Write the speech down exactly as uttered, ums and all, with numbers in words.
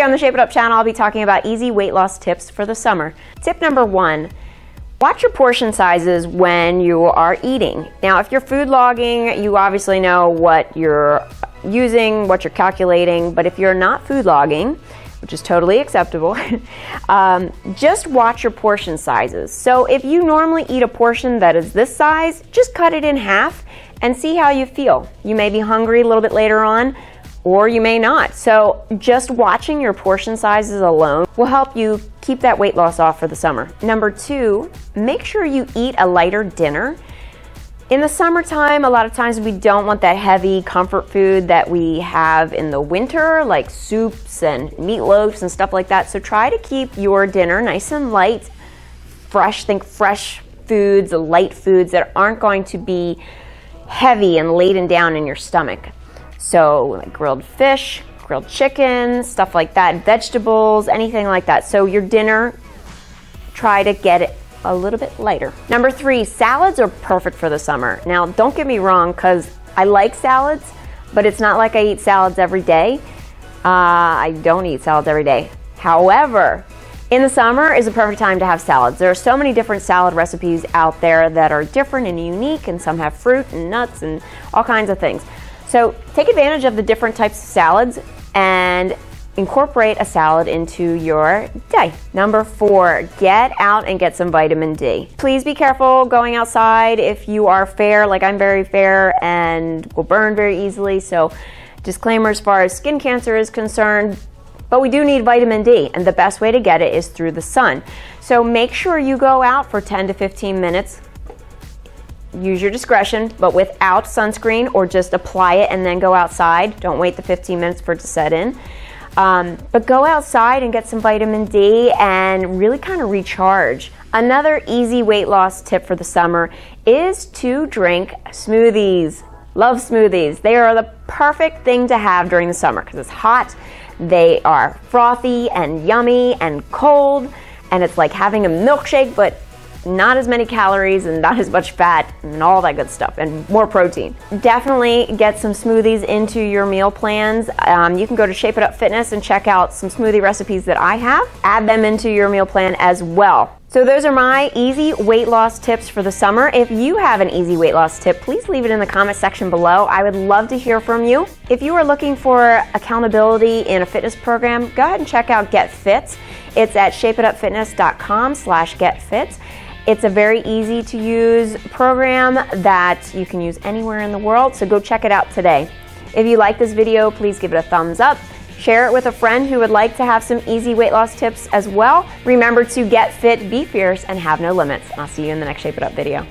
Today on the Shape It Up channel, I'll be talking about easy weight loss tips for the summer. Tip number one, watch your portion sizes when you are eating. Now, if you're food logging, you obviously know what you're using, what you're calculating, but if you're not food logging, which is totally acceptable, um, just watch your portion sizes. So if you normally eat a portion that is this size, just cut it in half and see how you feel. You may be hungry a little bit later on, or you may not. So just watching your portion sizes alone will help you keep that weight loss off for the summer. Number two, make sure you eat a lighter dinner. In the summertime, a lot of times we don't want that heavy comfort food that we have in the winter, like soups and meatloafs and stuff like that. So try to keep your dinner nice and light, fresh. Think fresh foods, light foods that aren't going to be heavy and laden down in your stomach. So like grilled fish, grilled chicken, stuff like that, vegetables, anything like that. So your dinner, try to get it a little bit lighter. Number three, salads are perfect for the summer. Now, don't get me wrong, because I like salads, but it's not like I eat salads every day. Uh, I don't eat salads every day. However, in the summer is a perfect time to have salads. There are so many different salad recipes out there that are different and unique, and some have fruit and nuts and all kinds of things. So take advantage of the different types of salads and incorporate a salad into your day. Number four, get out and get some vitamin D. Please be careful going outside if you are fair, like I'm very fair and will burn very easily. So disclaimer as far as skin cancer is concerned, but we do need vitamin D, and the best way to get it is through the sun. So make sure you go out for ten to fifteen minutes. Use your discretion, but without sunscreen, or just apply it and then go outside. Don't wait the fifteen minutes for it to set in. Um, but go outside and get some vitamin D and really kind of recharge. Another easy weight loss tip for the summer is to drink smoothies. Love smoothies. They are the perfect thing to have during the summer because it's hot. They are frothy and yummy and cold, and it's like having a milkshake, but not as many calories and not as much fat and all that good stuff, and more protein. Definitely get some smoothies into your meal plans. Um, you can go to Shape It Up Fitness and check out some smoothie recipes that I have. Add them into your meal plan as well. So those are my easy weight loss tips for the summer. If you have an easy weight loss tip, please leave it in the comment section below. I would love to hear from you. If you are looking for accountability in a fitness program, go ahead and check out Get Fit. It's at shape it up fitness dot com slash get fit. It's a very easy to use program that you can use anywhere in the world, so go check it out today. If you like this video, please give it a thumbs up. Share it with a friend who would like to have some easy weight loss tips as well. Remember to get fit, be fierce, and have no limits. I'll see you in the next Shape It Up video.